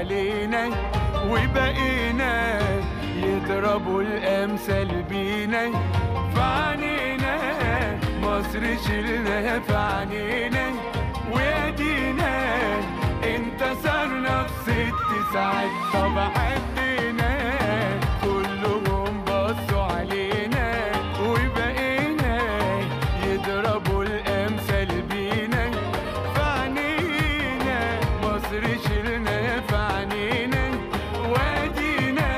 علينا وبقينا يضربوا الأمثال بينا في عنينا، مصر شيلنا في عنينا وادينا انتصرنا في 6 ساعات. طب عدينا كلهم بصوا علينا وبقينا يضربوا الأمثال بينا في عنينا، مصر شيلنا في عنينا وادينا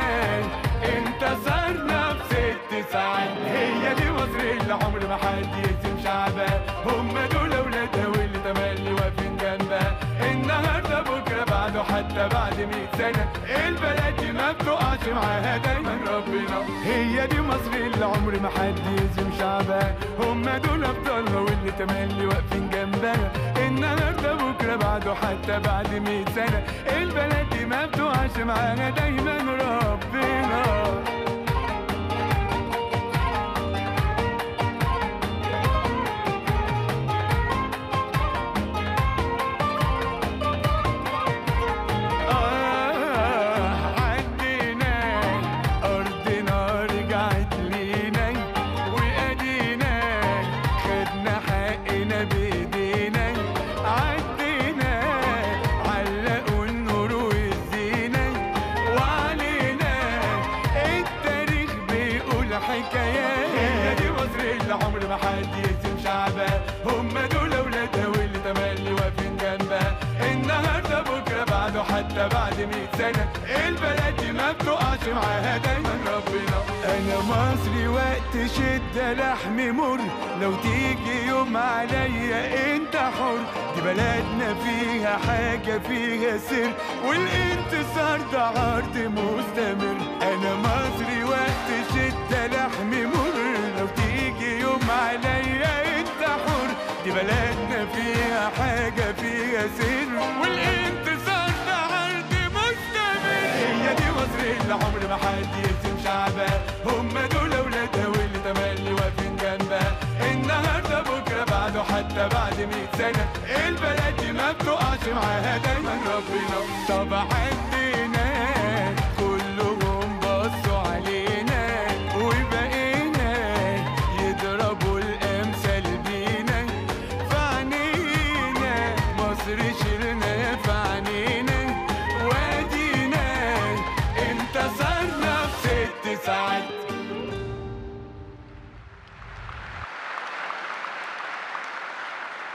انتصرنا في 6 ساعات. هي دي مصر اللي عمر ما حد يهزم شعبها، هم دول أولادها واللي تملي واقفين جنبها النهارده بكره بعده حتى بعد 100 سنة، البلد دي ما بتقعش معاها دايما ربنا. هي دي مصر اللي عمر ما حد يهزم شعبها، هم دول ابطالها واللي تملي واقفين جنبها النهارده بكره بعده حتى بعد 100 سنة، البلد دي ما بتقعش معاها دايما ربنا. هي دي مصر اللي عمر ما حد يهزم شعبها، هم دول اولادها واللي تملي واقفين جنبها النهارده بكره بعده حتى بعد 100 سنة، البلد دي ما بتقعش معاها دايما ربنا. انا مصري وقت شده لحمي مر، لو تيجي يوم عليا انت حر، دي بلدنا فيها حاجه فيها سر والانتصار ده عرض مستمر. انا مصري وقت شده لحمي مر، لو تيجي يوم عليا انت حر، دي بلدنا فيها حاجه فيها سر والانتصار ده عرض مستمر. هي دي مصر اللي عمر ما حد يهزم شعبها، هم دول اولادها واللي تملي واقفين جنبها النهارده بكره بعده حتى بعد 100 سنة، البلد دي ما بتقعش معاها دايما.